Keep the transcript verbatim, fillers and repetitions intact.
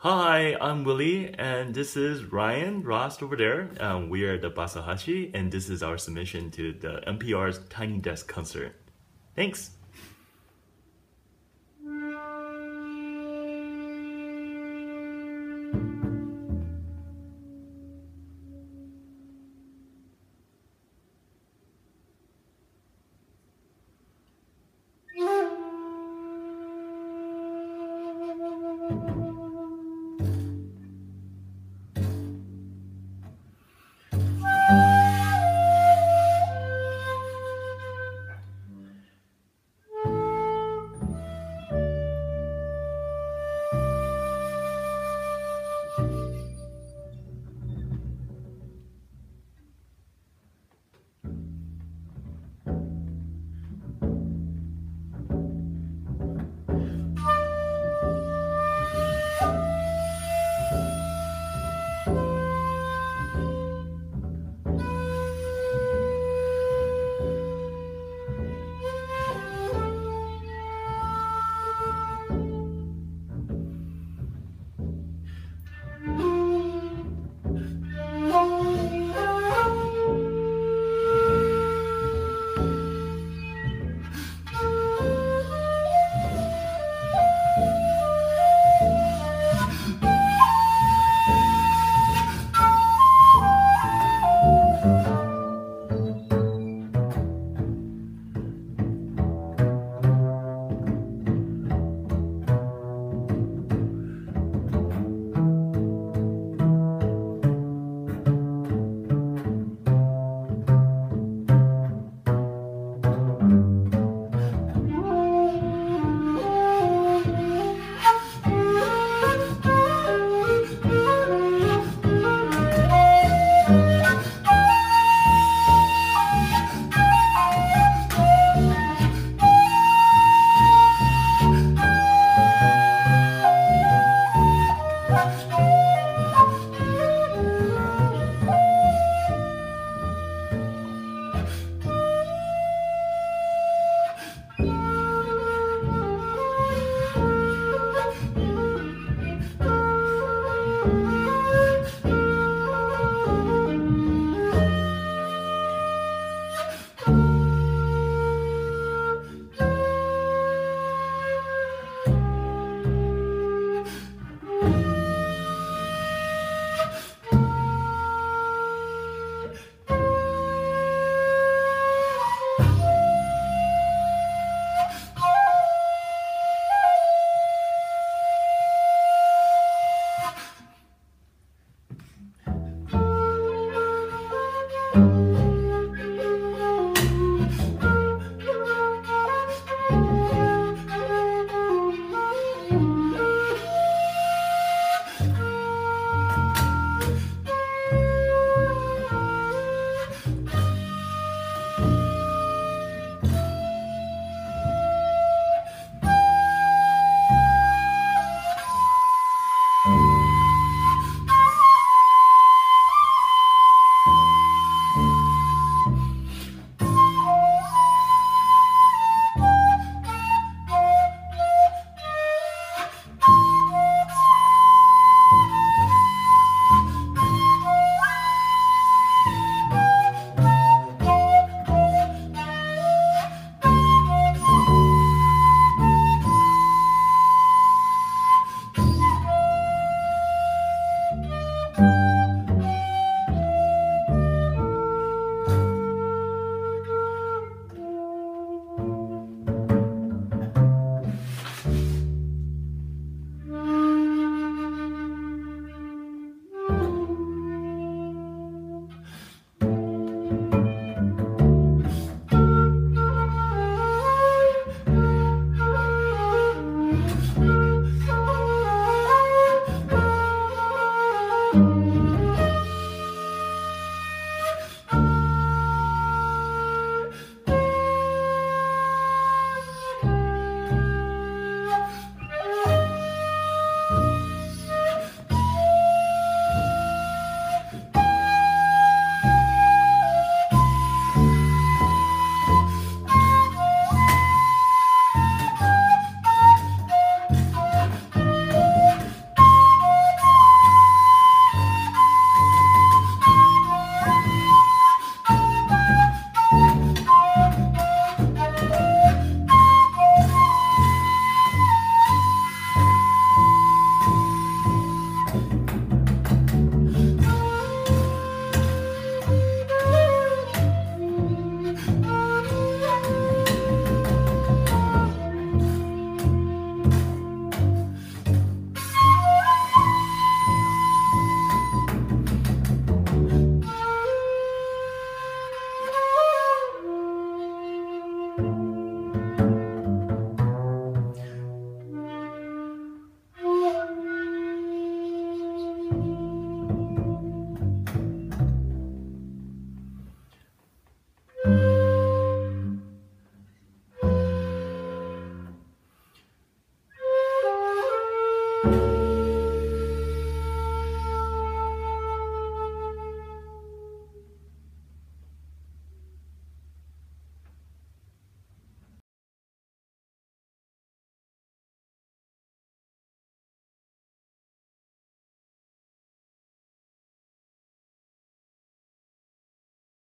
Hi, I'm Willie, and this is Ryan Rost over there. Um, we are the Bassahachi, and this is our submission to the N P R's Tiny Desk concert. Thanks!